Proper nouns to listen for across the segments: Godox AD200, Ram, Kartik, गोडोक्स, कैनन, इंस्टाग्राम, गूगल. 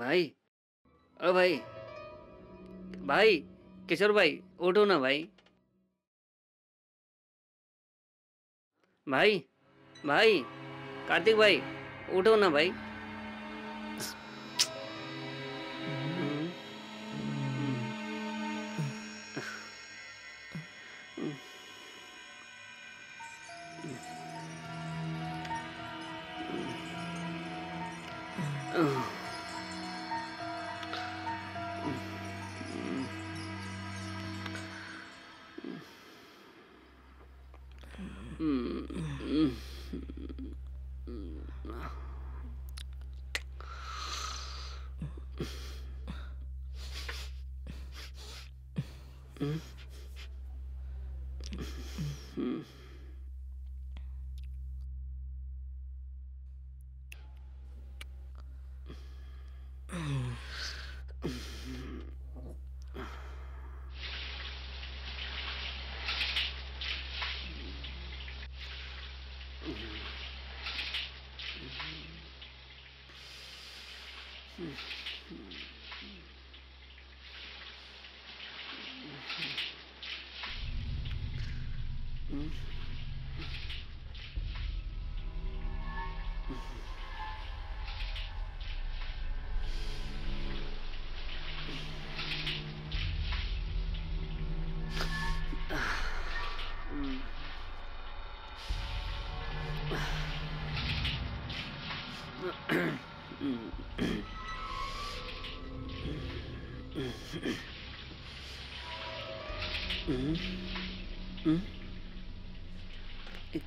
भाई, ओ भाई, भाई किशोर भाई उठो ना भाई, भाई भाई कार्तिक भाई उठो ना भाई।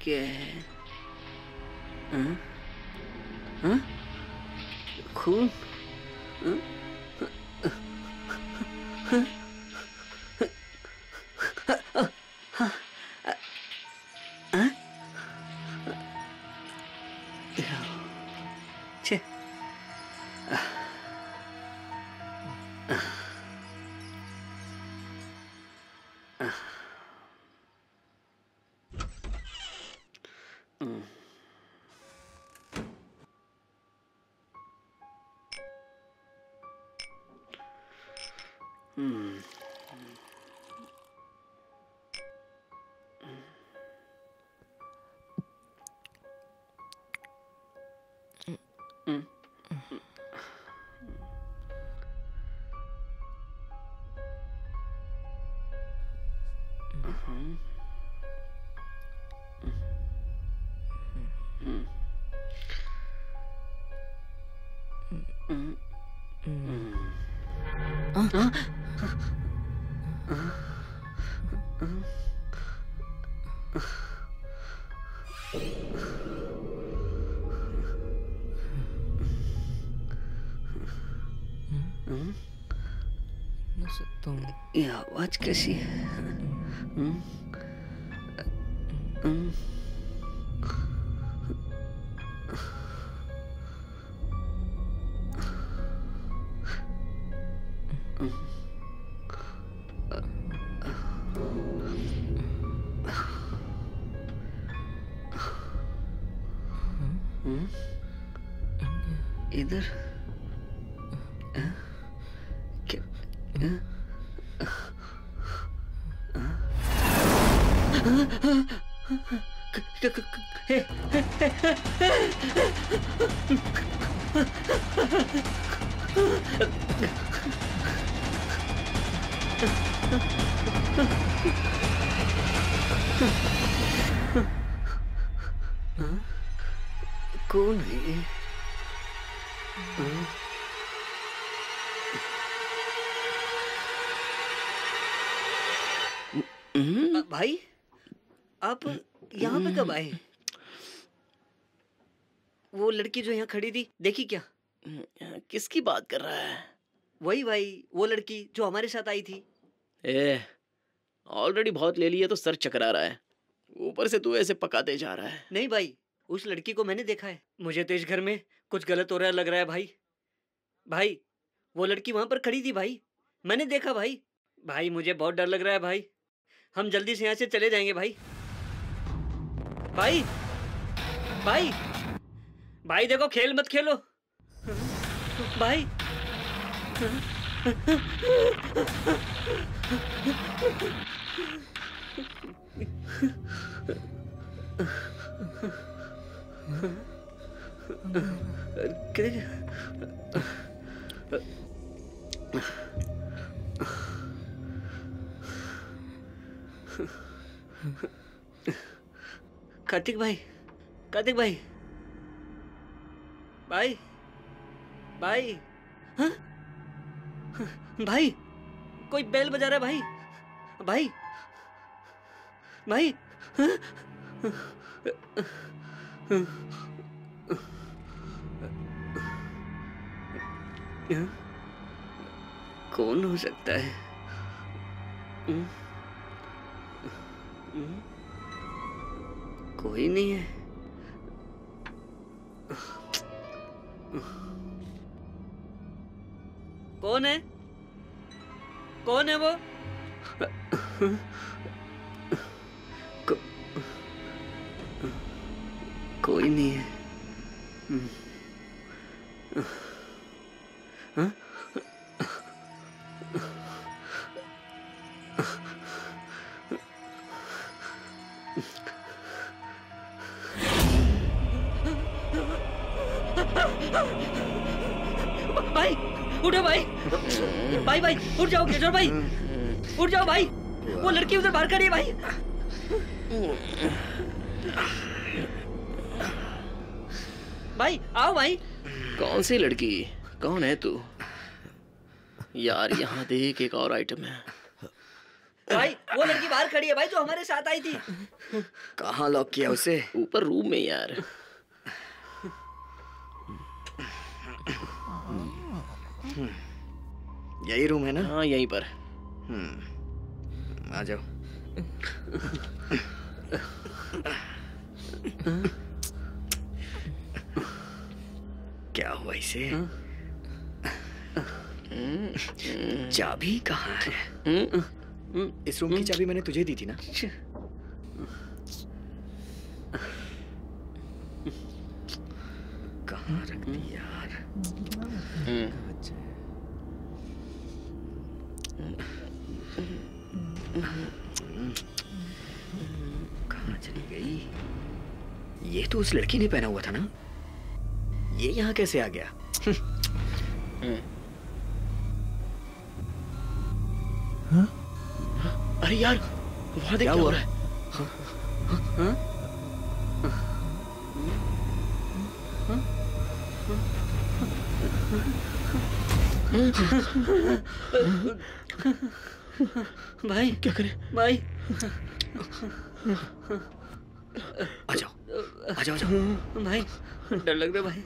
क्या है? खून? ये आवाज कैसी है? इधर कौन है? भाई आप यहाँ पे कब आए? वो लड़की जो यहाँ खड़ी थी देखी क्या? किसकी बात कर रहा है? वही भाई, वो लड़की जो हमारे साथ आई थी। ए, ऑलरेडी बहुत ले लिया तो सर चकरा रहा है, ऊपर से तू ऐसे पकाते जा रहा है। नहीं भाई, उस लड़की को मैंने देखा है। मुझे तेज घर में कुछ गलत हो रहा लग रहा है भाई। भाई वो लड़की वहां पर खड़ी थी भाई, मैंने देखा भाई। भाई मुझे बहुत डर लग रहा है भाई, हम जल्दी से यहाँ से चले जाएंगे भाई। भाई भाई भाई देखो, खेल मत खेलो भाई। कार्तिक भाई, कार्तिक भाई, भाई भाई, हाँ भाई, कोई बेल बजा रहा है भाई। भाई भाई, कौन हो सकता है? कोई नहीं है। कौन है? कौन है वो? कोई नहीं है। हाँ? भाई उठो भाई, भाई भाई उठ जाओ केशव भाई, उठ जाओ भाई, वो लड़की उधर बाहर खड़ी है भाई। भाई आओ भाई। कौन सी लड़की, कौन है तू? यार यहाँ देख, एक और आइटम है भाई, वो लड़की बाहर खड़ी है भाई जो हमारे साथ आई थी। कहाँ लॉक किया उसे? ऊपर रूम में यार। यही रूम है ना? हाँ यहीं पर। आ जाओ। क्या हुआ इसे? चाबी कहाँ है? इस रूम की चाबी मैंने तुझे दी थी ना? कहाँ रख दी यार? कहाँ चली गई? ये तो उस लड़की ने पहना हुआ था ना, ये यहाँ कैसे आ गया? हाँ? अरे यार वहाँ देख क्या हो रहा है? हाँ? हाँ? हाँ? भाई क्या करें भाई? आ जाओ आ जाओ भाई, डर लग रहा है भाई।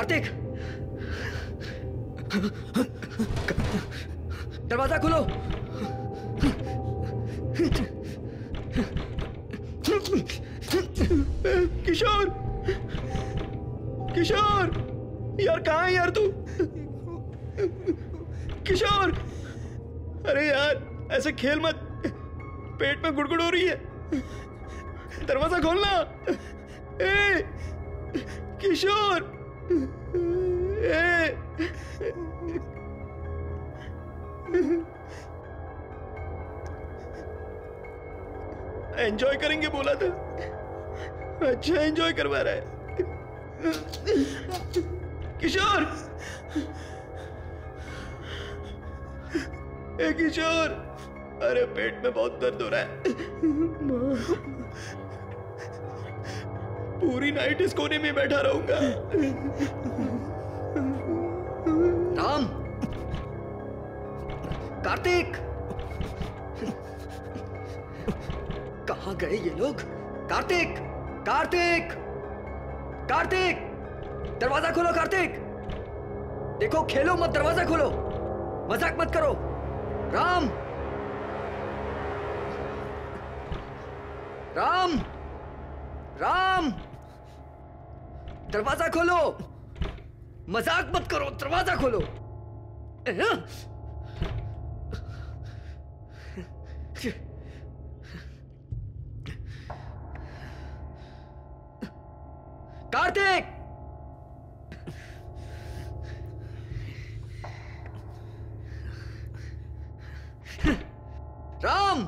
कार्तिक, दरवाजा खोलो। किशोर, किशोर यार, कहाँ है यार तू? किशोर अरे यार ऐसे खेल मत, पेट में गुड़गुड़ हो रही है, दरवाजा खोलना। ए किशोर, एंजॉय करेंगे बोला था, अच्छा एंजॉय करवा रहा है। किशोर, ए किशोर, अरे पेट में बहुत दर्द हो रहा है, पूरी नाइट इस कोने में बैठा रहूंगा। राम, कार्तिक, कहां गए ये लोग? कार्तिक, कार्तिक, कार्तिक, दरवाजा खोलो। कार्तिक देखो, खेलो मत, दरवाजा खोलो, मजाक मत करो। राम, राम, राम, दरवाजा खोलो, मजाक मत करो, दरवाजा खोलो। कार्तिक, राम,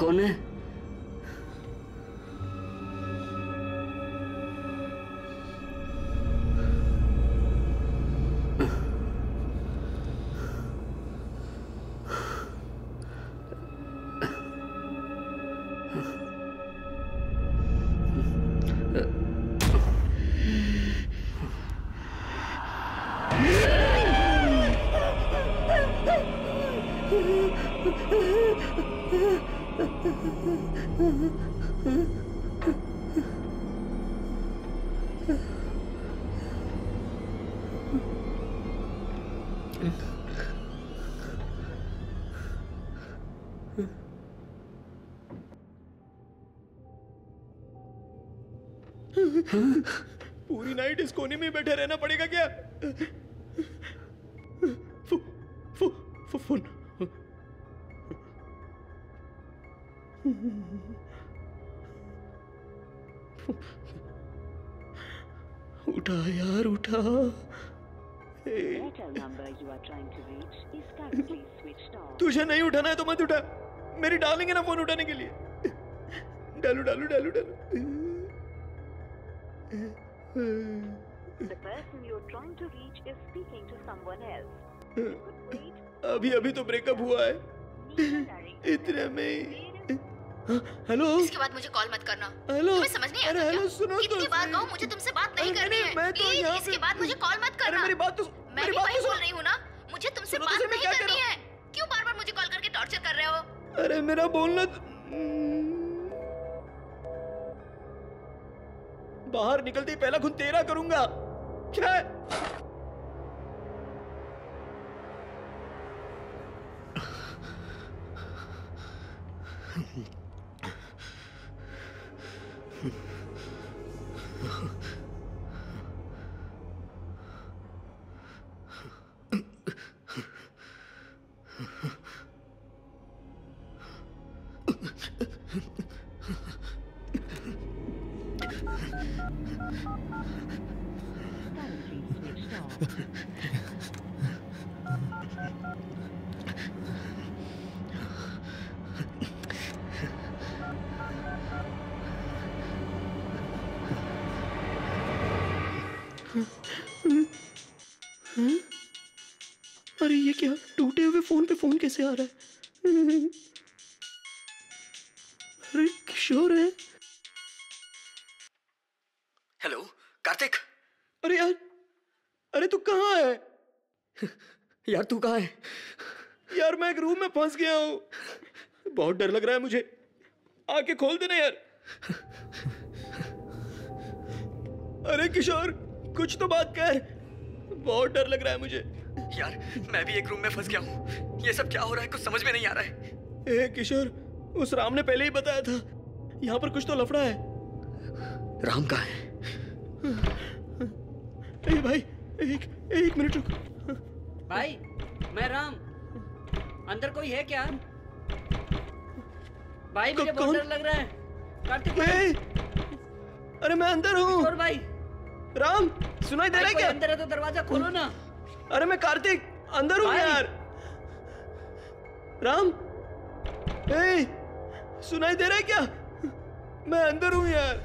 कौन है? पूरी नाइट इस कोने में बैठे रहना पड़ेगा क्या? फोन उठा यार उठा। तुझे नहीं उठाना है तो मत उठा। मेरी डालेंगे ना फोन उठाने के लिए। डालू डालू डालू डालू। अभी अभी तो ब्रेकअप हुआ है। इतने में हेलो। इसके बाद मुझे कॉल मत करना। हेलो समझ नहीं आता क्या? सुनो कितनी बार कहूं मुझे तुमसे बात नहीं करनी है। मैं तो यहां इसके बाद मुझे कॉल मत करना। मेरी बात तो मैं वही बोल रही हूं ना, मुझे तुमसे बात नहीं करनी है। क्यों बार बार मुझे कॉल करके टॉर्चर कर रहे हो? अरे मेरा बोलना बाहर निकलते ही पहला खून तेरा करूंगा। क्या अरे ये क्या टूटे हुए फोन पे फोन कैसे आ रहा है? अरे किशोर है। हेलो कार्तिक। अरे यार, अरे तू कहाँ है यार? तू कहाँ है यार? मैं एक रूम में फंस गया हूँ। बहुत डर लग रहा है मुझे। आके खोल देना यार। अरे किशोर कुछ तो बात कर। बहुत डर लग रहा है मुझे यार। मैं भी एक रूम में फंस गया हूँ। ये सब क्या हो रहा है कुछ समझ में नहीं आ रहा है। ए किशोर, उस राम ने पहले ही बताया था यहाँ पर कुछ तो लफड़ा है। राम कहाँ है? ए भाई एक मिनट रुक। भाई मैं राम। अंदर कोई है क्या? भाई मुझे बहुत डर लग रहा है। कार्तिक अरे मैं अंदर हूँ। और भाई राम सुनाई दे रहा है क्या? अंदर है तो दरवाजा खोलो ना। अरे मैं कार्तिक अंदर हूँ यार। राम सुनाई दे रहा है क्या? मैं अंदर हूँ यार।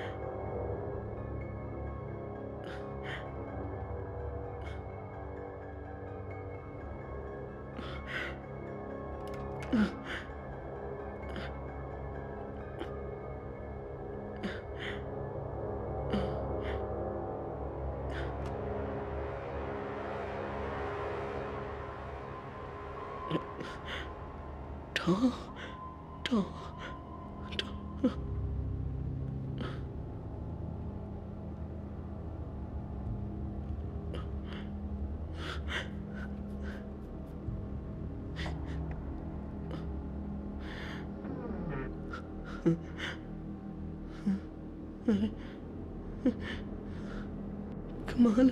कमाल।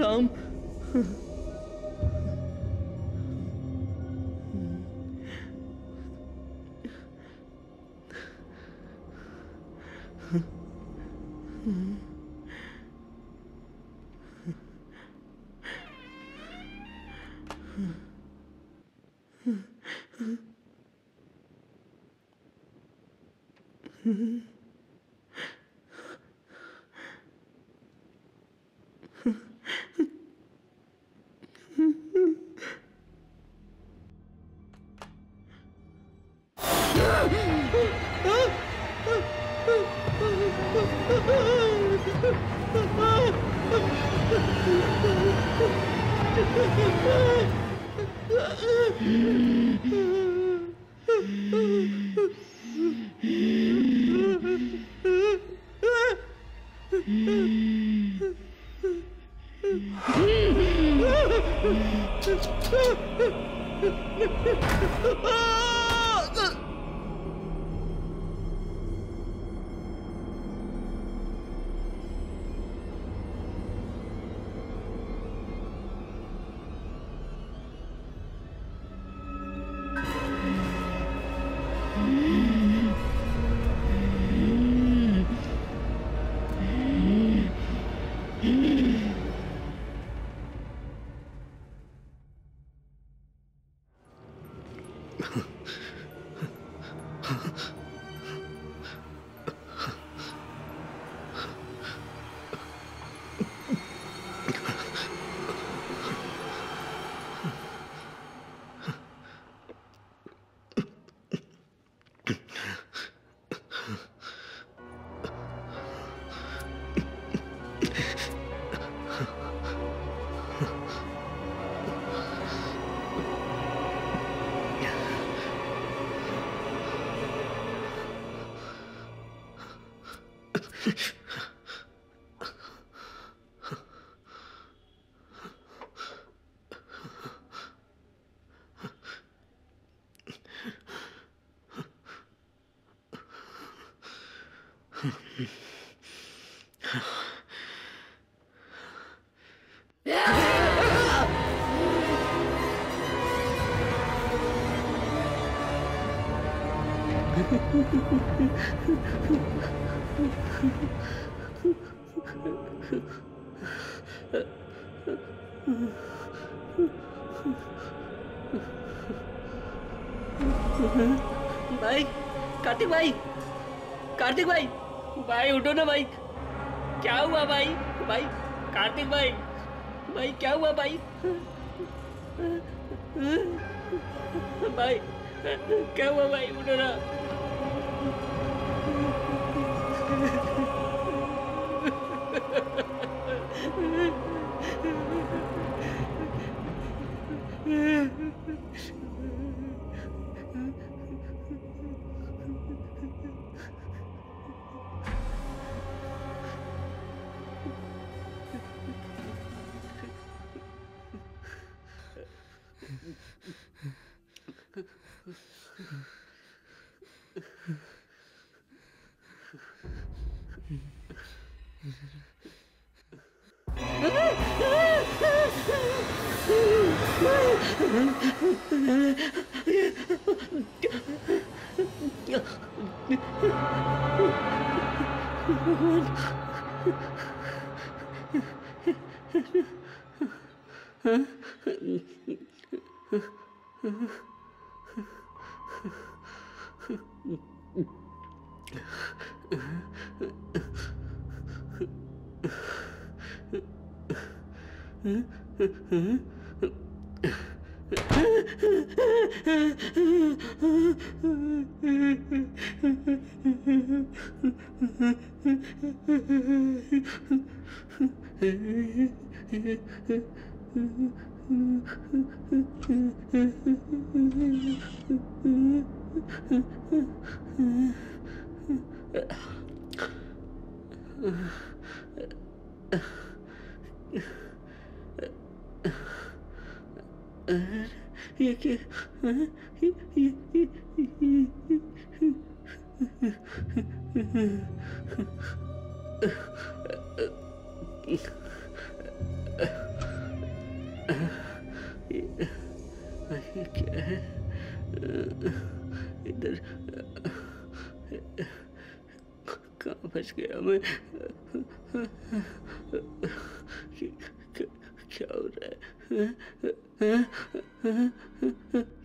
राम भाई कार्तिक भाई, कार्तिक भाई, भाई उठो ना भाई, क्या हुआ भाई? भाई कार्तिक भाई, भाई क्या हुआ भाई? भाई क्या हुआ भाई? उठो ना। इधर कहाँ फंस गया मैं? क्या हो रहा है?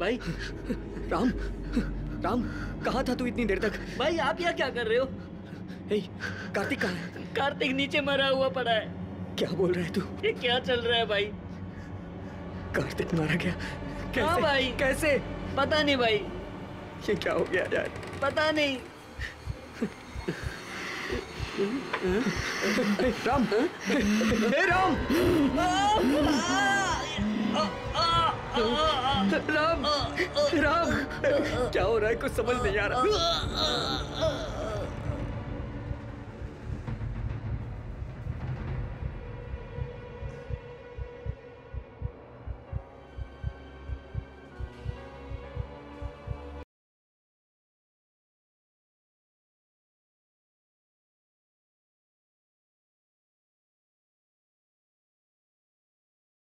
भाई राम, राम कहाँ था तू इतनी देर तक? भाई आप यहाँ क्या कर रहे हो? ए, कार्तिक कहाँ है? कार्तिक नीचे मरा हुआ पड़ा है। क्या बोल रहा है तू? ये क्या चल रहा है भाई? कार्तिक मारा गया? कैसे? हाँ भाई कैसे? पता नहीं भाई। ये क्या हो गया यार? पता नहीं। राम, ए राम, राम, क्या हो रहा है? कुछ समझ नहीं आ रहा।